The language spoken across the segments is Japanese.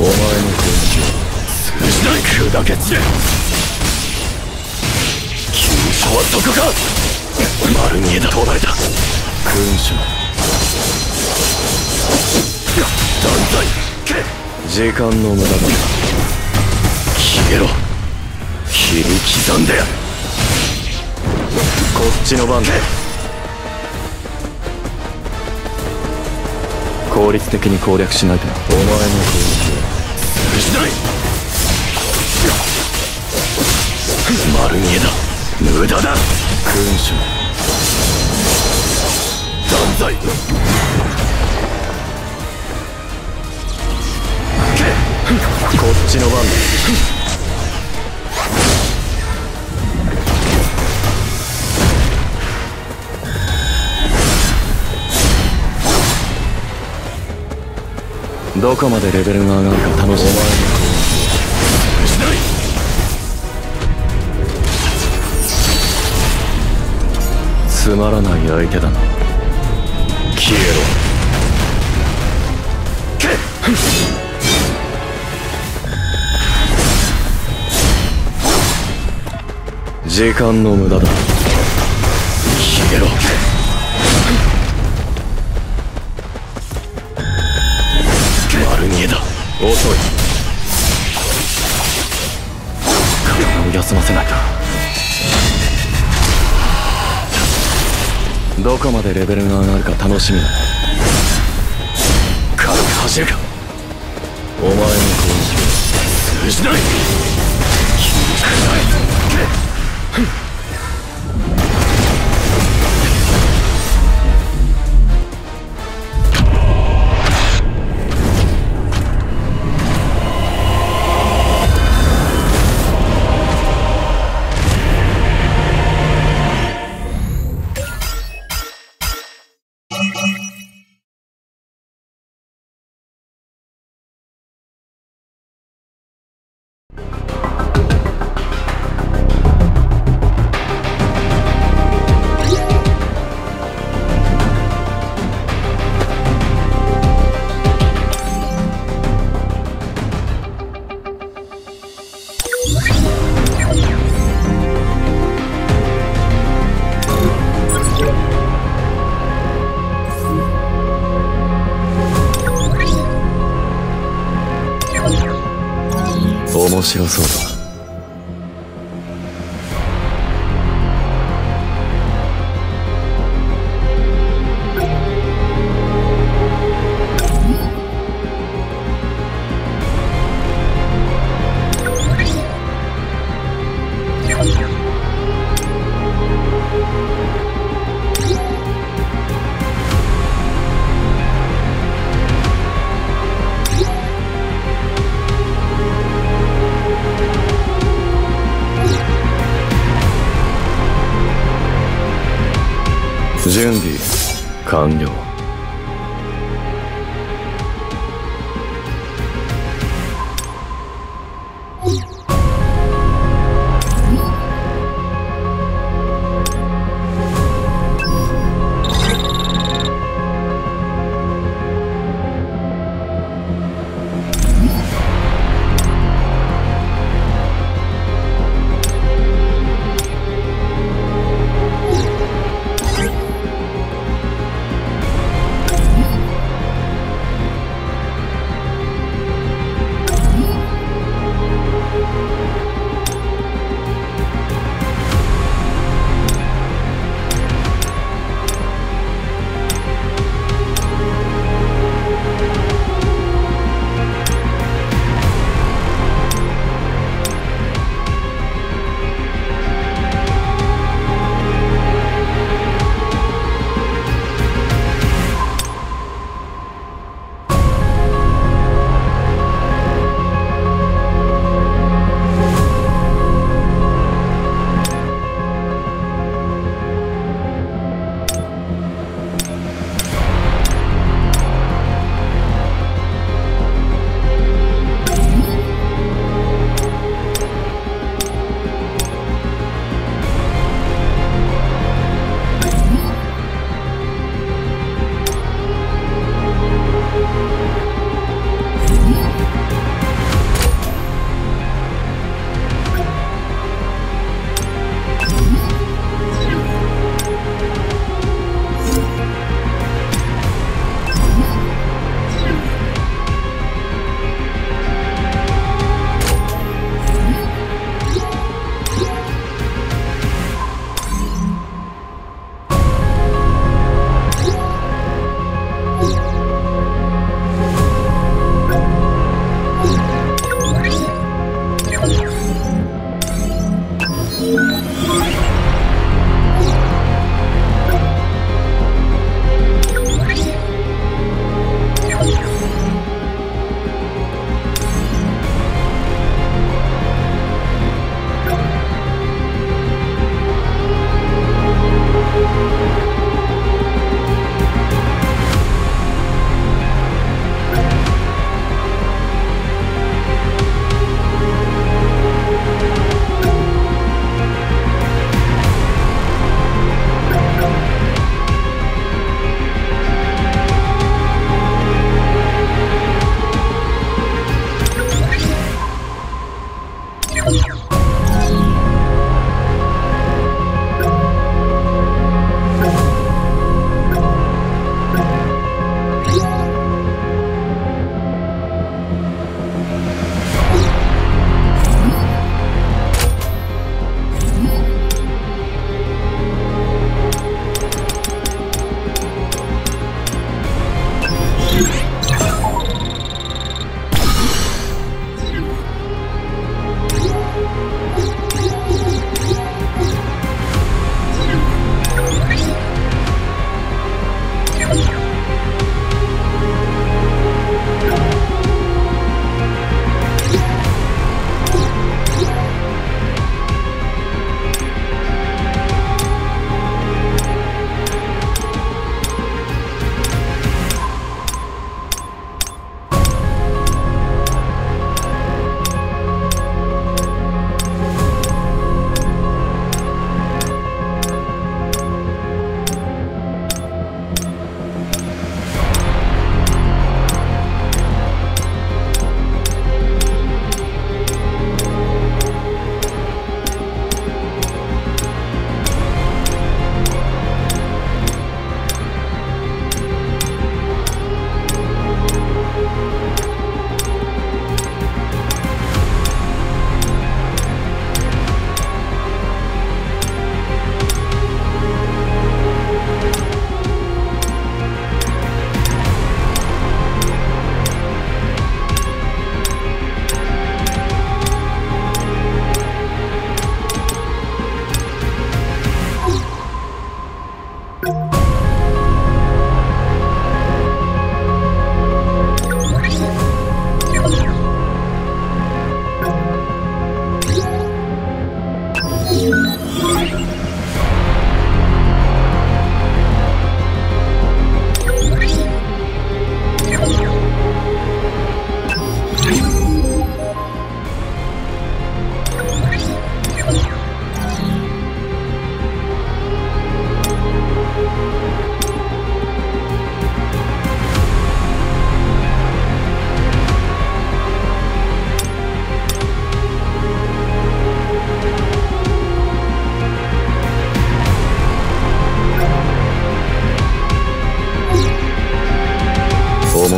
お前の攻撃を砕け散れ。急所はどこか。丸見えだ。捕らえた。勲章断罪。時間の無駄だ。消えろ。切り刻んでやる。こっちの番で効率的に攻略しないと。お前の攻撃は丸見えだ。無駄だ。勲章断罪。こっちの番だ。どこまでレベルが上がるか楽しみ。つまらない相手だな。消えろ。けっ時間の無駄だ。消えろ。丸見えだ。遅い。体を休ませないか。どこまでレベルが上がるか楽しみだ。軽く走るか。お前の攻撃は通じない。気に面白そうだ。準備完了。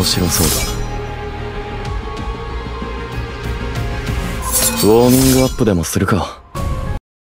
面白そうだ。ウォーミングアップでもするか。